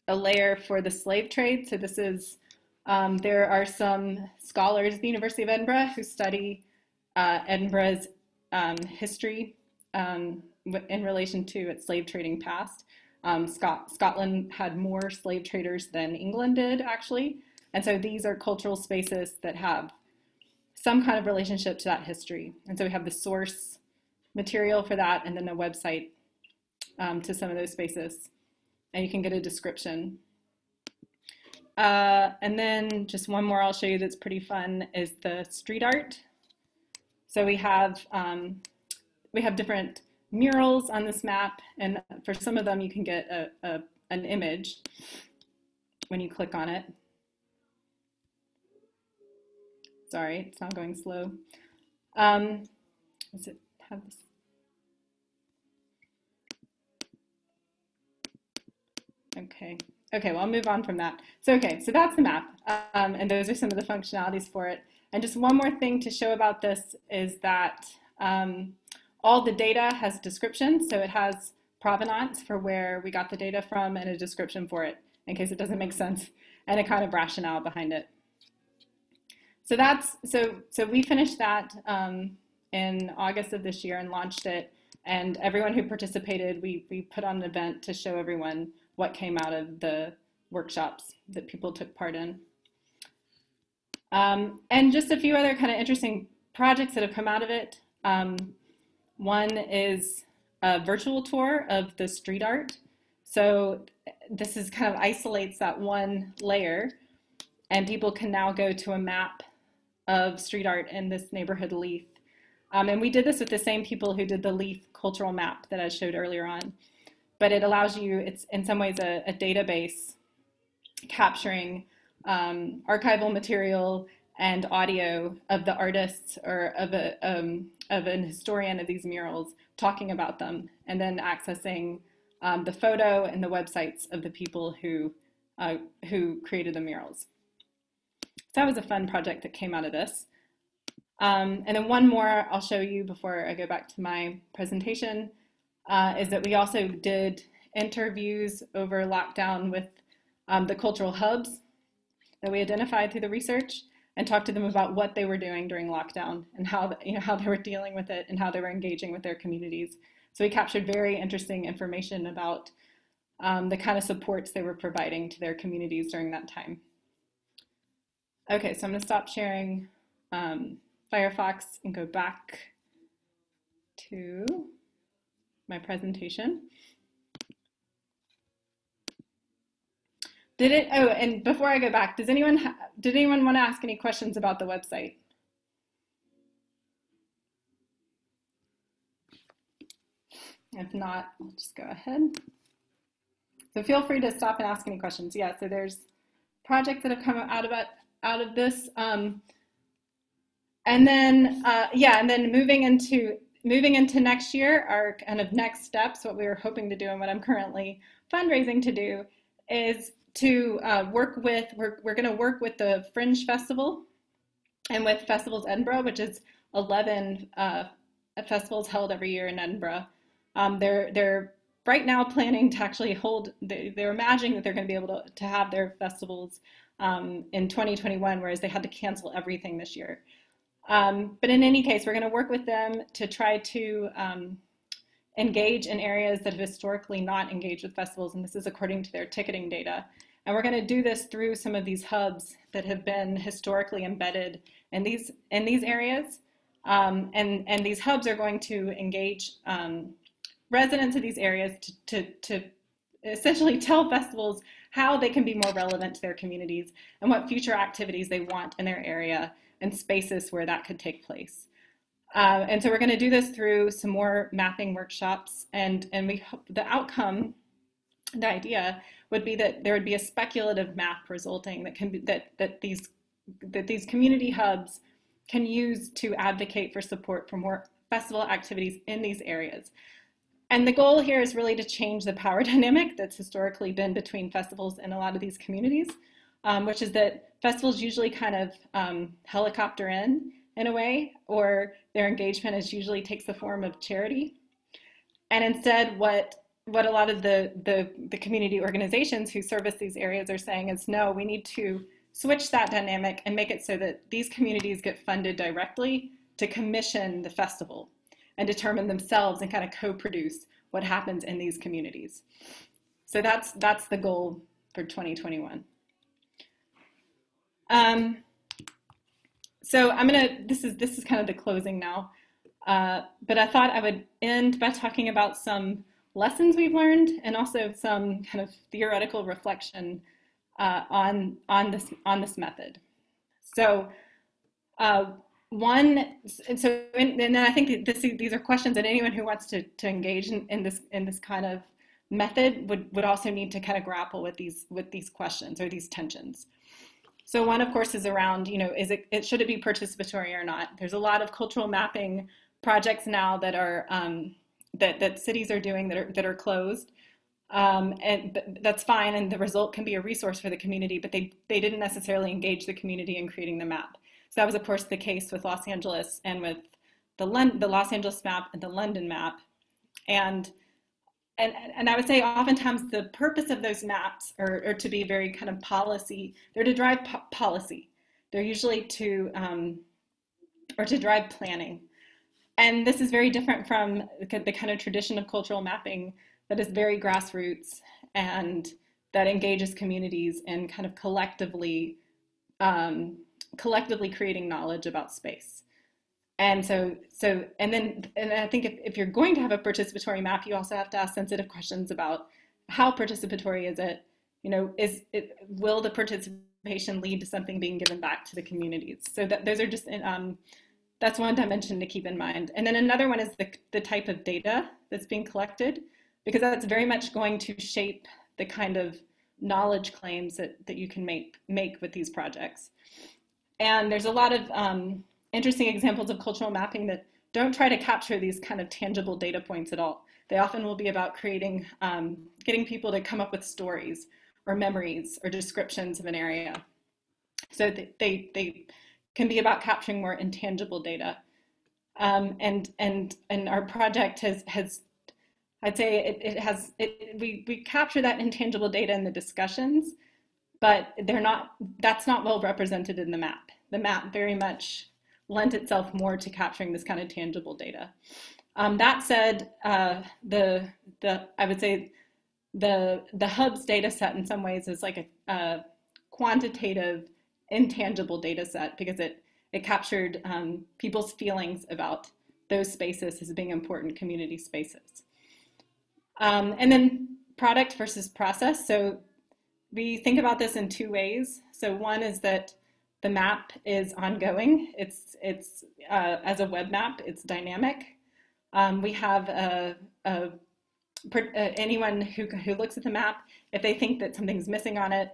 a layer for the slave trade. So this is, um, there are some scholars at the University of Edinburgh who study uh, Edinburgh's um, history um, in relation to its slave trading past. Um, Scot- Scotland had more slave traders than England did, actually. And so these are cultural spaces that have some kind of relationship to that history. And so we have the source material for that and then a website um, to some of those spaces. And you can get a description. Uh, and then just one more I'll show you that's pretty fun is the street art. So we have, um, we have different murals on this map. And for some of them, you can get a, a, an image when you click on it. Sorry, it's not going slow. Um, does it have this? Okay, okay, well, I'll move on from that. So, okay, so that's the map, um, and those are some of the functionalities for it. And just one more thing to show about this is that um, all the data has descriptions, so it has provenance for where we got the data from and a description for it, in case it doesn't make sense, and a kind of rationale behind it. So that's, so, so we finished that um, in August of this year and launched it, and everyone who participated, we, we put on an event to show everyone what came out of the workshops that people took part in. Um, and just a few other kind of interesting projects that have come out of it. Um, one is a virtual tour of the street art. So this is kind of isolates that one layer, and people can now go to a map of street art in this neighborhood, Leith. Um, and we did this with the same people who did the Leith cultural map that I showed earlier on. But it allows you, it's in some ways a, a database capturing um, archival material and audio of the artists or of, a, um, of an historian of these murals talking about them, and then accessing um, the photo and the websites of the people who, uh, who created the murals. That was a fun project that came out of this. Um, and then one more I'll show you before I go back to my presentation uh, is that we also did interviews over lockdown with um, the cultural hubs that we identified through the research, and talked to them about what they were doing during lockdown and how, you know, how they were dealing with it and how they were engaging with their communities. So we captured very interesting information about um, the kind of supports they were providing to their communities during that time. Okay, so I'm going to stop sharing um, Firefox and go back to my presentation. Did it, oh, and before I go back, does anyone, ha did anyone want to ask any questions about the website? If not, I'll just go ahead. So feel free to stop and ask any questions. Yeah, so there's projects that have come out of it. out of this um, and then uh, yeah and then moving into moving into next year, our kind of next steps, what we were hoping to do and what I'm currently fundraising to do is to uh, work with we're, we're going to work with the Fringe Festival and with Festivals Edinburgh, which is eleven uh, festivals held every year in Edinburgh. Um, they're they're right now planning to actually hold they, they're imagining that they're going to be able to, to have their festivals Um, in twenty twenty-one, whereas they had to cancel everything this year. Um, but in any case, we're going to work with them to try to um, engage in areas that have historically not engaged with festivals, and this is according to their ticketing data. And we're going to do this through some of these hubs that have been historically embedded in these, in these areas. Um, and, and these hubs are going to engage um, residents of these areas to, to, to essentially tell festivals how they can be more relevant to their communities and what future activities they want in their area. and spaces where that could take place. Uh, and so we're going to do this through some more mapping workshops, and, and we hope the outcome, the idea would be that there would be a speculative map resulting that can be, that, that these that these community hubs can use to advocate for support for more festival activities in these areas. And the goal here is really to change the power dynamic that's historically been between festivals and a lot of these communities, um, which is that festivals usually kind of um, helicopter in, in a way, or their engagement is usually takes the form of charity. And instead, what, what a lot of the, the, the community organizations who service these areas are saying is, no, we need to switch that dynamic and make it so that these communities get funded directly to commission the festival and determine themselves and kind of co-produce what happens in these communities. So that's, that's the goal for twenty twenty-one. Um, so I'm gonna, this is, this is kind of the closing now, uh, but I thought I would end by talking about some lessons we've learned and also some kind of theoretical reflection uh, on, on, this, on this method. So, uh, One, and so, and then I think this, these are questions that anyone who wants to, to engage in, in this in this kind of method would, would also need to kind of grapple with these with these questions or these tensions. So one, of course, is around, you know, is it, it should it be participatory or not? There's a lot of cultural mapping projects now that are um, that that cities are doing that are that are closed, um, and that's fine, and the result can be a resource for the community, but they they didn't necessarily engage the community in creating the map. So that was, of course, the case with Los Angeles and with the, Lon the Los Angeles map and the London map. And, and, and I would say oftentimes the purpose of those maps are, are to be very kind of policy, they're to drive po policy. They're usually to, um, or to drive planning. And this is very different from the kind of tradition of cultural mapping that is very grassroots and that engages communities and kind of collectively um, collectively creating knowledge about space. And so, so, and then, and I think if, if you're going to have a participatory map, you also have to ask sensitive questions about how participatory is it, you know, is it, will the participation lead to something being given back to the communities? So that those are just, um, that's one dimension to keep in mind. And then another one is the, the type of data that's being collected, because that's very much going to shape the kind of knowledge claims that, that you can make, make with these projects. And there's a lot of um, interesting examples of cultural mapping that don't try to capture these kind of tangible data points at all. They often will be about creating, um, getting people to come up with stories or memories or descriptions of an area. So they, they, they can be about capturing more intangible data. Um, and, and, and our project has, has I'd say it, it has, it, we, we capture that intangible data in the discussions, but they're not, that's not well represented in the map. The map very much lent itself more to capturing this kind of tangible data. Um, that said, uh, the, the, I would say the, the hubs data set in some ways is like a, a quantitative, intangible data set, because it, it captured um, people's feelings about those spaces as being important community spaces. Um, and then product versus process. So we think about this in two ways. So one is that the map is ongoing. It's, it's uh, as a web map, it's dynamic. Um, we have a, a, a, anyone who, who looks at the map, if they think that something's missing on it,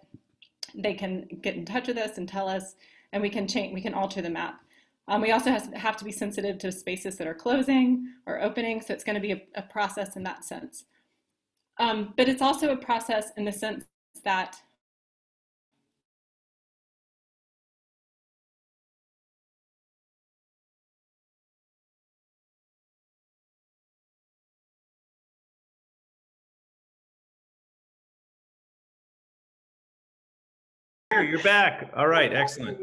they can get in touch with us and tell us, and we can change, we can alter the map. Um, we also have, have to be sensitive to spaces that are closing or opening, so it's gonna be a, a process in that sense. Um, but it's also a process in the sense that here, you're back. All right, excellent.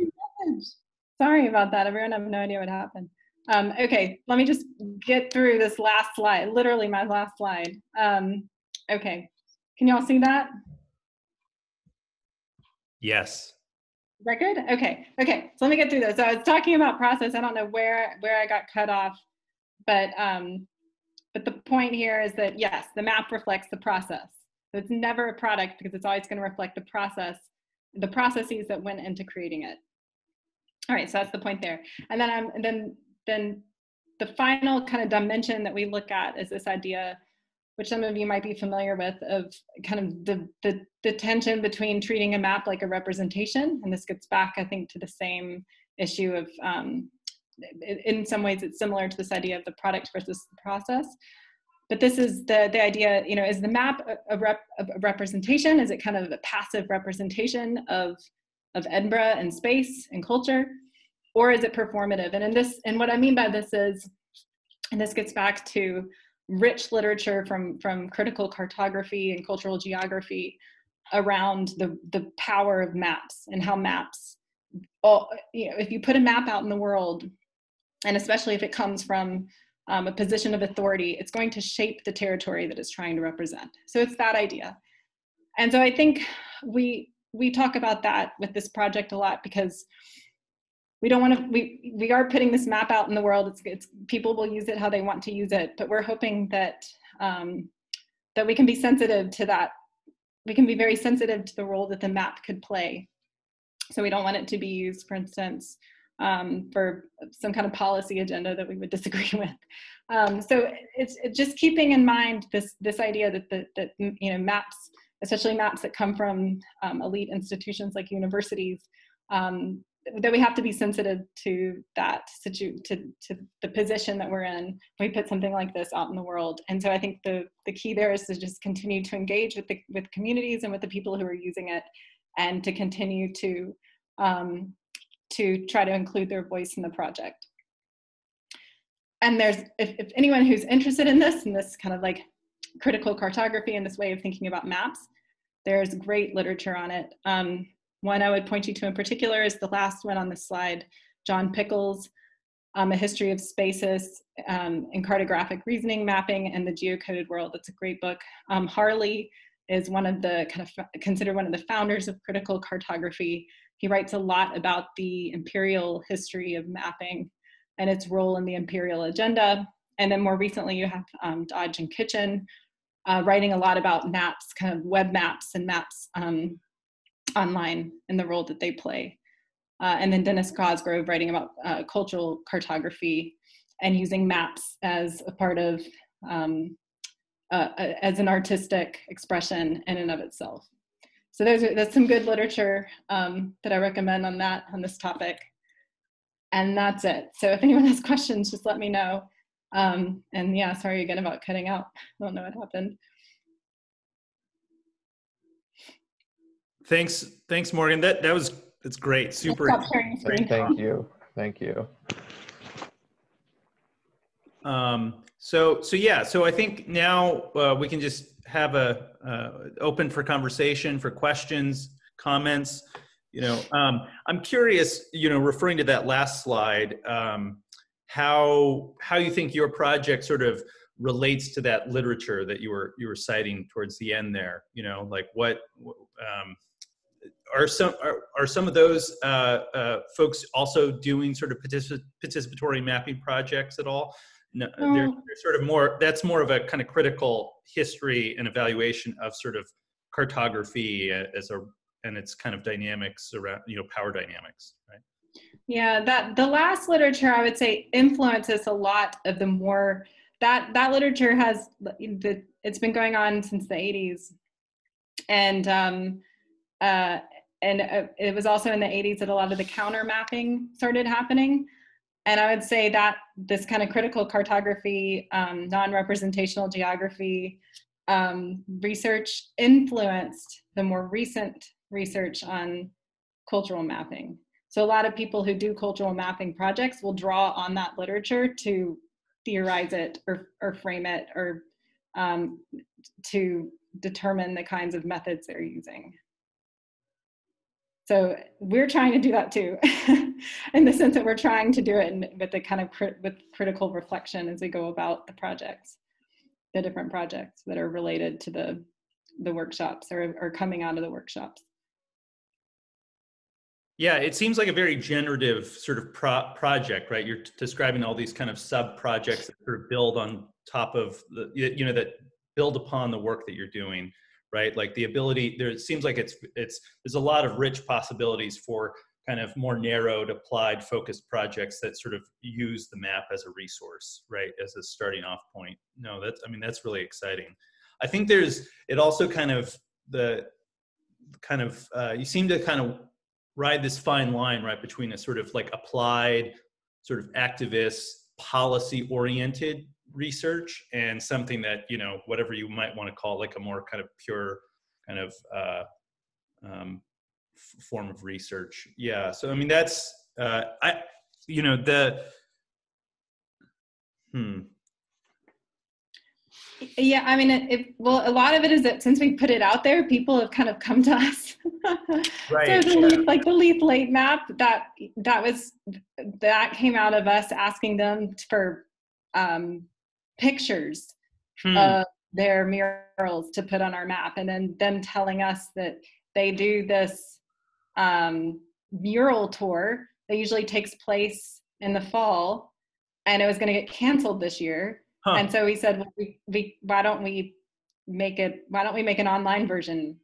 Sorry about that, everyone. I have no idea what happened. Um, okay, let me just get through this last slide, literally my last slide. Um, okay, can you all see that? Yes. Is that good? Okay. Okay. So let me get through this. So I was talking about process. I don't know where, where I got cut off, but, um, but the point here is that, yes, the map reflects the process. So it's never a product, because it's always going to reflect the process, the processes that went into creating it. All right, so that's the point there. And then I'm, and then then the final kind of dimension that we look at is this idea, which some of you might be familiar with, of kind of the, the, the tension between treating a map like a representation. And this gets back, I think, to the same issue of, um, in some ways it's similar to this idea of the product versus the process. But this is the, the idea, you know, is the map a, a, rep, a representation? Is it kind of a passive representation of, of Edinburgh and space and culture? Or is it performative? And in this, and what I mean by this is, and this gets back to rich literature from, from critical cartography and cultural geography around the, the power of maps and how maps, all, you know, if you put a map out in the world, and especially if it comes from Um, a position of authority, it's going to shape the territory that it's trying to represent. So it's that idea. And so I think we we talk about that with this project a lot, because we don't want to, we, we are putting this map out in the world. It's, it's people will use it how they want to use it, but we're hoping that, um, that we can be sensitive to that. We can be very sensitive to the role that the map could play. So we don't want it to be used, for instance, Um, for some kind of policy agenda that we would disagree with. Um, so it's, it's just keeping in mind this, this idea that, the, that you know, maps, especially maps that come from um, elite institutions like universities, um, that we have to be sensitive to that, to, to the position that we're in when we put something like this out in the world. And so I think the, the key there is to just continue to engage with, the, with communities and with the people who are using it, and to continue to um, to try to include their voice in the project. And there's, if, if anyone who's interested in this, in this kind of like critical cartography and this way of thinking about maps, there's great literature on it. Um, one I would point you to in particular is the last one on this slide, John Pickles, um, A History of Spaces um, and Cartographic Reasoning, Mapping, and the Geocoded World. That's a great book. Um, Harley is one of the, kind of considered one of the founders of critical cartography. He writes a lot about the imperial history of mapping and its role in the imperial agenda. And then more recently, you have um, Dodge and Kitchen uh, writing a lot about maps, kind of web maps and maps um, online and the role that they play. Uh, and then Dennis Cosgrove writing about uh, cultural cartography and using maps as a part of, um, uh, as an artistic expression in and of itself. So those are, that's some good literature um, that I recommend on that, on this topic. And that's it. So if anyone has questions, just let me know. Um, and yeah, sorry again about cutting out. I don't know what happened. Thanks, thanks, Morgan. That that was that's great. Super. Great. Thank you, thank you. Um, so so yeah, so I think now uh, we can just have a uh, open for conversation, for questions, comments. You know, um, I'm curious, you know, referring to that last slide, um, how how you think your project sort of relates to that literature that you were you were citing towards the end there. You know, like what um, are some are, are some of those uh, uh, folks also doing sort of particip participatory mapping projects at all? No, they're, they're sort of more, that's more of a kind of critical history and evaluation of sort of cartography as a, and its kind of dynamics around, you know, power dynamics, right? Yeah, that, the last literature, I would say, influences a lot of the more, that, that literature has, it's been going on since the eighties. And, um, uh, and uh, it was also in the eighties that a lot of the counter mapping started happening. And I would say that this kind of critical cartography, um, non-representational geography um, research influenced the more recent research on cultural mapping. So a lot of people who do cultural mapping projects will draw on that literature to theorize it or, or frame it or um, to determine the kinds of methods they're using. So we're trying to do that too, in the sense that we're trying to do it with the kind of crit with critical reflection as we go about the projects, the different projects that are related to the, the workshops or, or coming out of the workshops. Yeah, it seems like a very generative sort of pro project, right? You're describing all these kind of sub-projects that sort of build on top of, the, you know, that build upon the work that you're doing. Right, like the ability there, it seems like it's it's there's a lot of rich possibilities for kind of more narrowed, applied, focused projects that sort of use the map as a resource, right, as a starting off point. No, that's, I mean, that's really exciting. I think there's, it also kind of, the kind of, uh, you seem to kind of ride this fine line, right, between a sort of like applied, sort of activist, policy-oriented research and something that, you know, whatever you might want to call like a more kind of pure kind of uh, um, form of research. Yeah. So, I mean, that's, uh, I, you know, the, hmm. Yeah, I mean, it, it, well, a lot of it is that since we put it out there, people have kind of come to us. Right. So the Leith, like the Leith Late map, that that was that came out of us asking them for um, pictures hmm. of their murals to put on our map, and then them telling us that they do this um, mural tour that usually takes place in the fall, and it was going to get canceled this year. Huh. And so we said, well, we, we, why don't we make it, why don't we make an online version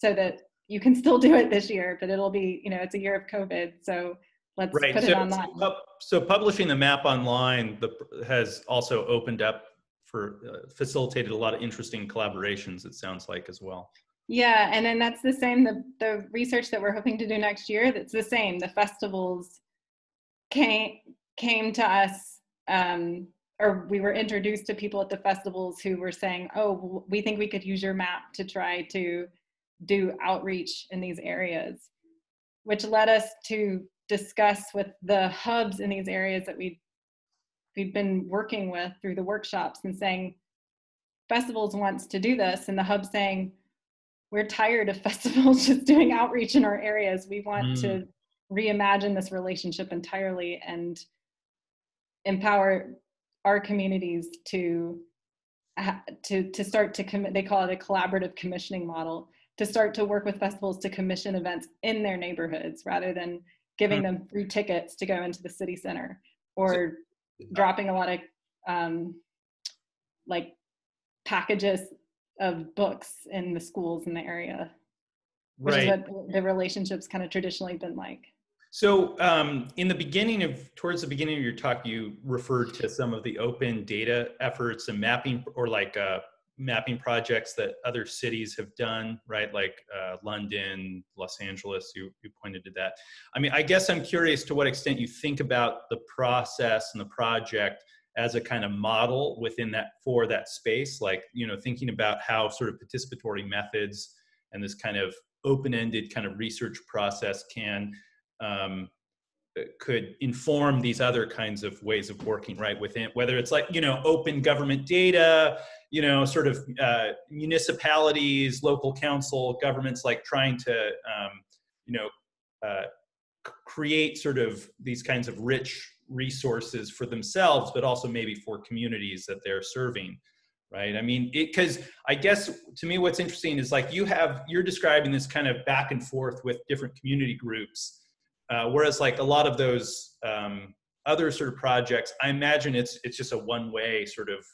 so that you can still do it this year, but it'll be, you know, it's a year of COVID. So let's right. put so, it online. So publishing the map online the, has also opened up for, uh, facilitated a lot of interesting collaborations, it sounds like, as well. Yeah. And then that's the same, the, the research that we're hoping to do next year, that's the same. The festivals came, came to us, um, or we were introduced to people at the festivals who were saying, oh, we think we could use your map to try to do outreach in these areas, which led us to discuss with the hubs in these areas that we, we've been working with through the workshops and saying, festivals wants to do this, and the hub saying, we're tired of festivals just doing outreach in our areas. We want mm. to reimagine this relationship entirely and empower our communities to, to, to start to commit, they call it a collaborative commissioning model, to start to work with festivals to commission events in their neighborhoods rather than giving mm-hmm. them free tickets to go into the city center or so, dropping a lot of um, like packages of books in the schools in the area, which right. is what the relationship's kind of traditionally been like. So um, in the beginning of, towards the beginning of your talk, you referred to some of the open data efforts and mapping or like uh, mapping projects that other cities have done, right? Like uh, London, Los Angeles, you, you pointed to that. I mean, I guess I'm curious to what extent you think about the process and the project as a kind of model within that, for that space, like, you know, thinking about how sort of participatory methods and this kind of open-ended kind of research process can um, could inform these other kinds of ways of working, right? Within, whether it's like, you know, open government data, you know, sort of, uh, municipalities, local council, governments, like trying to, um, you know, uh, create sort of these kinds of rich resources for themselves, but also maybe for communities that they're serving. Right. I mean, it, 'cause I guess to me, what's interesting is like you have, you're describing this kind of back and forth with different community groups. Uh, whereas like a lot of those um, other sort of projects, I imagine it's it's just a one-way sort of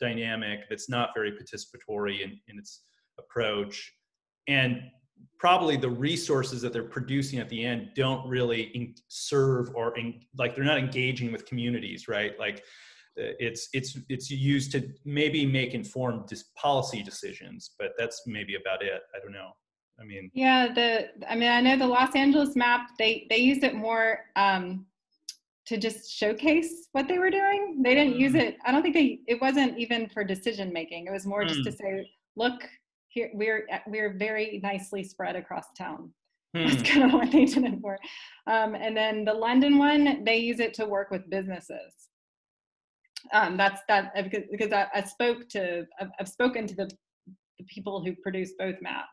dynamic that's not very participatory in, in its approach. And probably the resources that they're producing at the end don't really serve or in, like they're not engaging with communities, right? Like it's, it's, it's used to maybe make informed policy decisions, but that's maybe about it. I don't know. I mean, yeah, the, I mean, I know the Los Angeles map, they, they used it more um, to just showcase what they were doing. They didn't mm. use it. I don't think they, it wasn't even for decision making. It was more mm. just to say, look, here, we're, we're very nicely spread across town. Mm. That's kind of what they did it for. Um, and then the London one, they use it to work with businesses. Um, that's that, because, because I, I spoke to, I've, I've spoken to the, the people who produce both maps.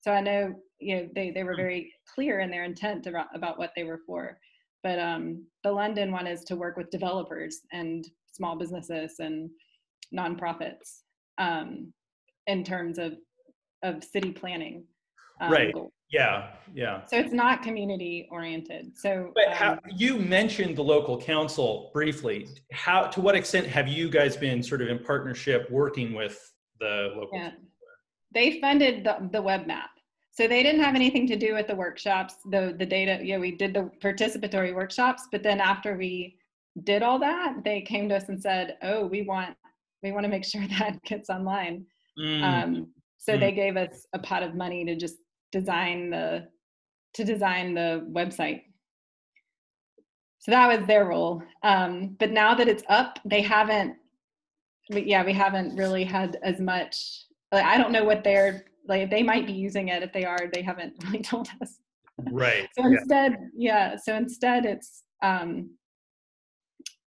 So I know, you know, they, they were very clear in their intent about, about what they were for. But um, the London one is to work with developers and small businesses and nonprofits um, in terms of, of city planning. Um, right. Goals. Yeah. Yeah. So it's not community oriented. So but um, how, you mentioned the local council briefly. How, to what extent have you guys been sort of in partnership working with the local yeah. council? They funded the, the web map. So they didn't have anything to do with the workshops, the, the data, yeah, we did the participatory workshops, but then after we did all that, they came to us and said, oh, we want, we want to make sure that gets online. Mm. Um, so mm. they gave us a pot of money to just design the, to design the website. So that was their role. Um, but now that it's up, they haven't, but yeah, we haven't really had as much, like, I don't know what they're, like they might be using it. If they are, they haven't really told us. Right. So instead, yeah. yeah. So instead it's, um,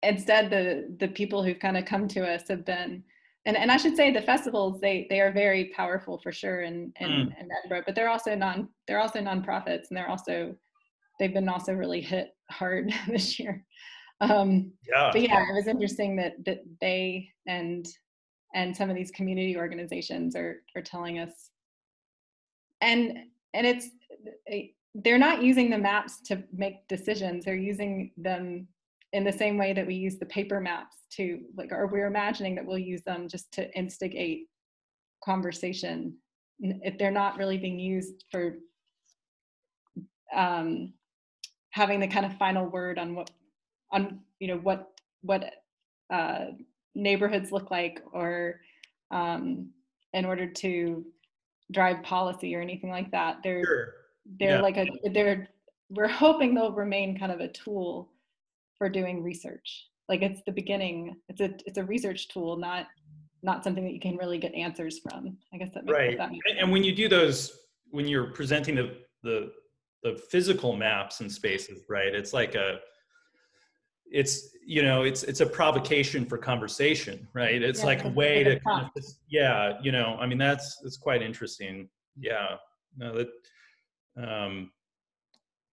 instead the, the people who've kind of come to us have been, and, and I should say the festivals, they, they are very powerful for sure in, in, mm. in Edinburgh, but they're also non, they're also nonprofits, and they're also, they've been also really hit hard this year. Um, yeah. But yeah, it was interesting that, that they and, and some of these community organizations are, are telling us. And and it's, they're not using the maps to make decisions. They're using them in the same way that we use the paper maps to, like, or we're imagining that we'll use them just to instigate conversation. If they're not really being used for um, having the kind of final word on what, on, you know, what, what uh, neighborhoods look like, or um, in order to drive policy or anything like that. They're, sure. they're yeah. like a, they're, we're hoping they'll remain kind of a tool for doing research. Like it's the beginning, it's a, it's a research tool, not, not something that you can really get answers from. I guess that makes, right. that makes sense. And when you do those, when you're presenting the, the, the physical maps and spaces, right? It's like a, it's, you know, it's, it's a provocation for conversation, right? It's yeah, like a way to, kind of, yeah, you know, I mean, that's, that's quite interesting. Yeah, no, that, um,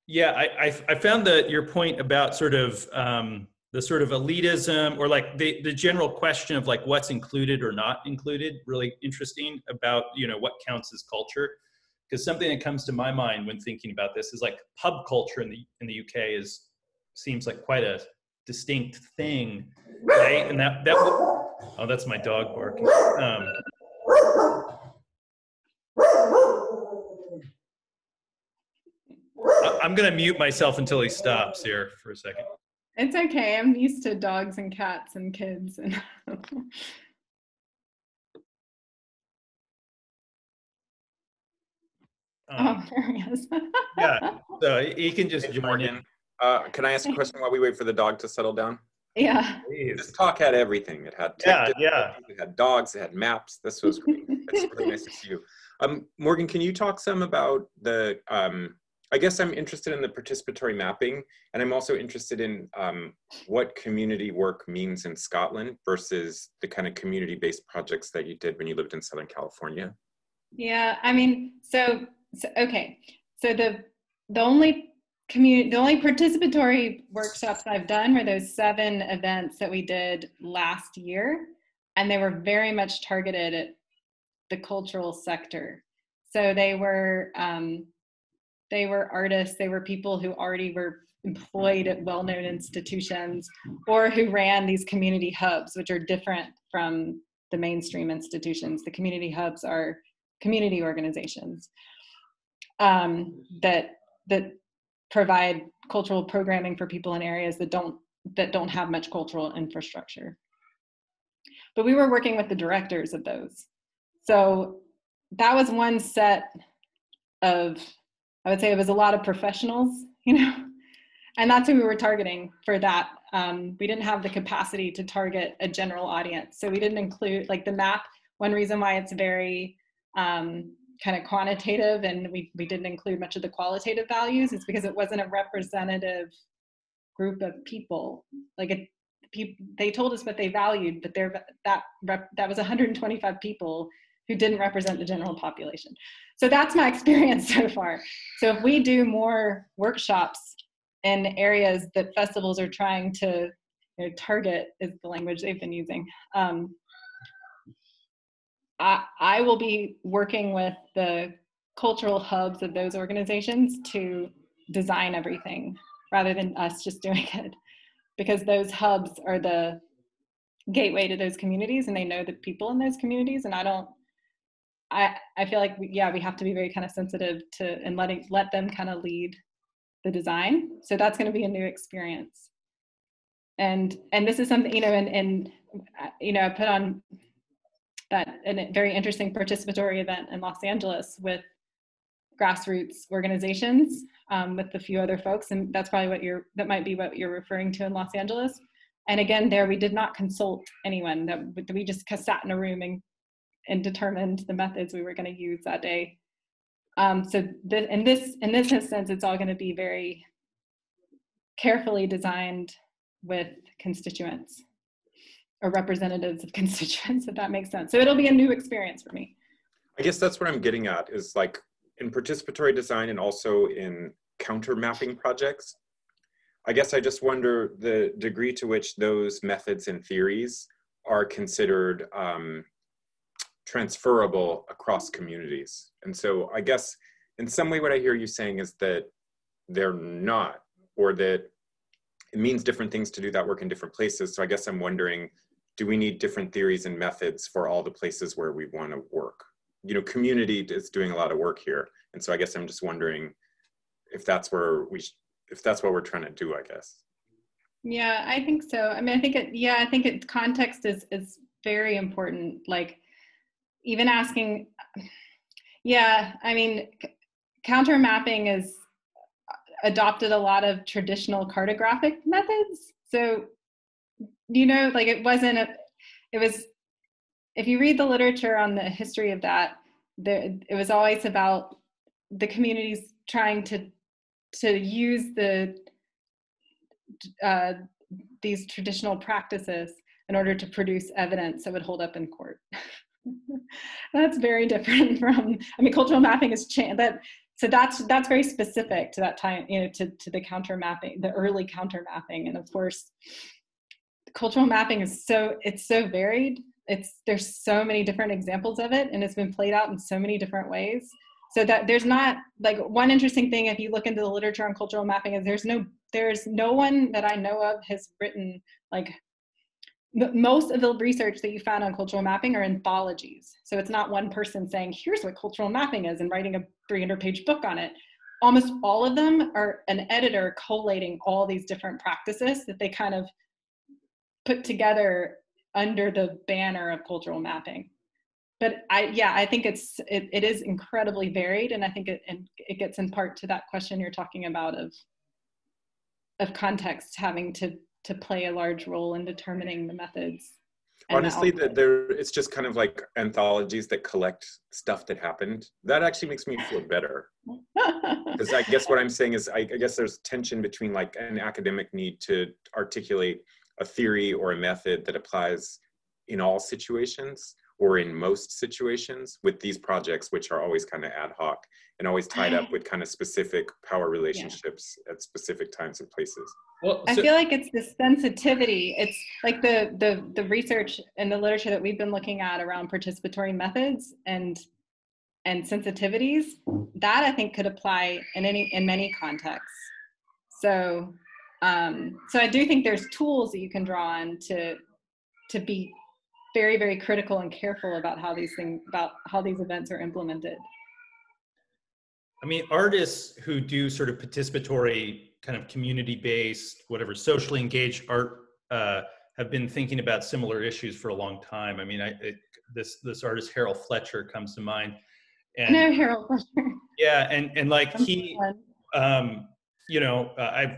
yeah, I, I, I found that your point about sort of um, the sort of elitism, or like the, the general question of like what's included or not included, really interesting about, you know, what counts as culture. Because something that comes to my mind when thinking about this is like pub culture in the, in the U K is, seems like quite a distinct thing, right? And that, that oh, that's my dog barking. Um, I'm gonna mute myself until he stops here for a second. It's okay, I'm used to dogs and cats and kids. And um, oh, there he is. Yeah, so he can just join in. Uh, can I ask a question while we wait for the dog to settle down? Yeah. Jeez. This talk had everything. It had tech, yeah, yeah. It had dogs, it had maps. This was great. It's really nice to see you. Um, Morgan, can you talk some about the, um, I guess I'm interested in the participatory mapping, and I'm also interested in um, what community work means in Scotland versus the kind of community-based projects that you did when you lived in Southern California. Yeah, I mean, so, so okay. So the, the only Community, the only participatory workshops I've done were those seven events that we did last year, and they were very much targeted at the cultural sector. So they were um, they were artists, they were people who already were employed at well-known institutions, or who ran these community hubs, which are different from the mainstream institutions. The community hubs are community organizations um, that that. provide cultural programming for people in areas that don't that don't have much cultural infrastructure. But we were working with the directors of those. So that was one set of, I would say it was a lot of professionals, you know, and that's who we were targeting for that. Um, we didn't have the capacity to target a general audience. So we didn't include, like the map, one reason why it's very, um, kind of quantitative, and we, we didn't include much of the qualitative values, is because it wasn't a representative group of people. Like it, pe they told us what they valued, but that, rep that was one hundred twenty-five people who didn't represent the general population. So that's my experience so far. So if we do more workshops in areas that festivals are trying to, you know, target, is the language they've been using. Um, I, I will be working with the cultural hubs of those organizations to design everything rather than us just doing it, because those hubs are the gateway to those communities, and they know the people in those communities. And I don't, I, I feel like, we, yeah, we have to be very kind of sensitive to and letting, let them kind of lead the design. So that's going to be a new experience. And, and this is something, you know, and, and, you know, I put on that a very interesting participatory event in Los Angeles with grassroots organizations, um, with a few other folks. And that's probably what you're, that might be what you're referring to in Los Angeles. And again, there we did not consult anyone, that we just sat in a room and, and determined the methods we were going to use that day. Um, so th in this in this instance, it's all going to be very carefully designed with constituents or representatives of constituents, if that makes sense. So it'll be a new experience for me. I guess that's what I'm getting at, is like in participatory design and also in counter mapping projects. I guess I just wonder the degree to which those methods and theories are considered um, transferable across communities. And so I guess in some way what I hear you saying is that they're not, or that it means different things to do that work in different places. So I guess I'm wondering, do we need different theories and methods for all the places where we want to work? You know, community is doing a lot of work here. And so I guess I'm just wondering if that's where we should, if that's what we're trying to do, I guess. Yeah, I think so. I mean, I think it, yeah, I think it, context is, is very important. Like even asking, yeah, I mean, counter mapping is adopted a lot of traditional cartographic methods. So, you know, like it wasn't, a, it was, if you read the literature on the history of that, there, it was always about the communities trying to to use the uh, these traditional practices in order to produce evidence that would hold up in court. That's very different from, I mean, cultural mapping is changed. That, so that's that's very specific to that time, you know, to, to the counter mapping, the early counter mapping. And of course, cultural mapping is so, it's so varied. It's, there's so many different examples of it, and it's been played out in so many different ways. So that there's not, like, one interesting thing if you look into the literature on cultural mapping is there's no, there's no one that I know of has written, like, most of the research that you found on cultural mapping are anthologies. So it's not one person saying, here's what cultural mapping is and writing a three hundred page book on it. Almost all of them are an editor collating all these different practices that they kind of put together under the banner of cultural mapping. But I, yeah, I think it's, it, it is incredibly varied. And I think it, and it gets in part to that question you're talking about of, of context having to, to play a large role in determining the methods. Honestly, the that there, it's just kind of like anthologies that collect stuff that happened. That actually makes me feel better. Because I guess what I'm saying is, I, I guess there's tension between like an academic need to articulate a theory or a method that applies in all situations, or in most situations, with these projects, which are always kind of ad hoc and always tied up with kind of specific power relationships yeah. at specific times and places. Well, so I feel like it's the sensitivity. It's like the, the, the research and the literature that we've been looking at around participatory methods and, and sensitivities, that I think could apply in, any, in many contexts. So, um, so I do think there's tools that you can draw on to, to be very, very critical and careful about how these things, about how these events are implemented. I mean, artists who do sort of participatory, kind of community-based, whatever, socially engaged art uh, have been thinking about similar issues for a long time. I mean, I, it, this this artist Harold Fletcher comes to mind. And, I know Harold Fletcher. Yeah, and and like I'm he, um, you know, uh, I've.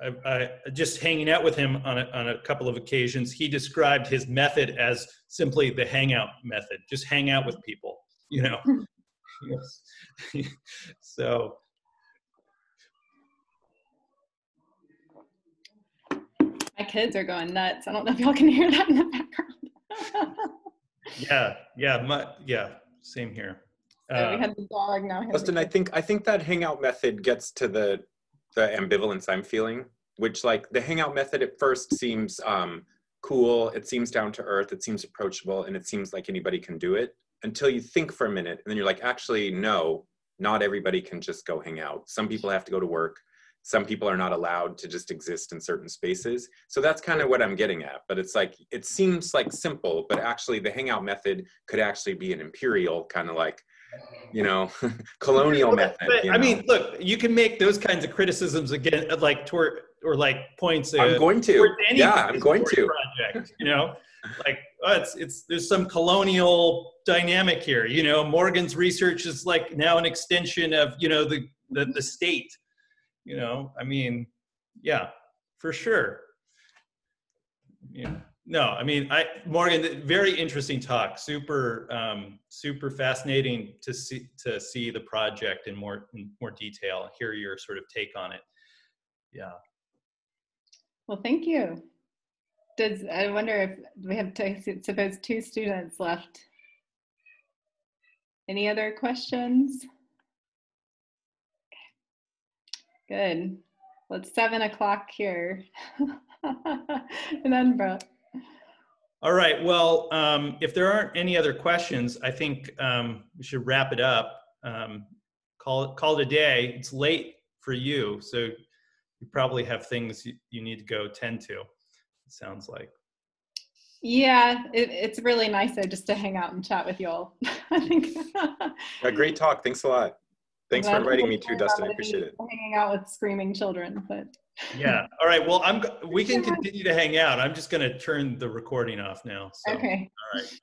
I, I, just hanging out with him on a, on a couple of occasions, he described his method as simply the hangout method, just hang out with people, you know. Yes. So. My kids are going nuts. I don't know if y'all can hear that in the background. yeah, yeah, my, yeah, same here. So uh, we had the dog, now we have Dustin, the I think I think that hangout method gets to the the ambivalence I'm feeling, which like the hangout method at first seems um, cool, it seems down to earth, it seems approachable, and it seems like anybody can do it until you think for a minute and then you're like, actually, no, not everybody can just go hang out. Some people have to go to work. some people are not allowed to just exist in certain spaces. So that's kind of what I'm getting at. But it's like, it seems like simple, but actually the hangout method could actually be an imperial kind of like, you know, colonial but, method. But, you know? I mean, look, you can make those kinds of criticisms again, like toward, or like points. Of, I'm going to, yeah, I'm going to. Project, you know, like oh, it's, it's, there's some colonial dynamic here. You know, Morgan's research is like now an extension of, you know, the, the, the state. You know, I mean, yeah, for sure. Yeah. No, I mean, I Morgan, very interesting talk. Super, um, super fascinating to see to see the project in more in more detail. Hear your sort of take on it. Yeah. Well, thank you. Does I wonder if we have to, suppose two students left. Any other questions? Good. Well, it's seven o'clock here in Edinburgh. All right. Well, um, if there aren't any other questions, I think um, we should wrap it up. Um, call it call it a day. It's late for you, so you probably have things you, you need to go attend to. It sounds like. Yeah, it, it's really nice though, just to hang out and chat with you all. I think. Yeah, great talk. Thanks a lot. Thanks for inviting me too, Dustin. I appreciate it. Hanging out with screaming children, but yeah. All right. Well, I'm. We can continue to hang out. I'm just going to turn the recording off now. So. Okay. All right.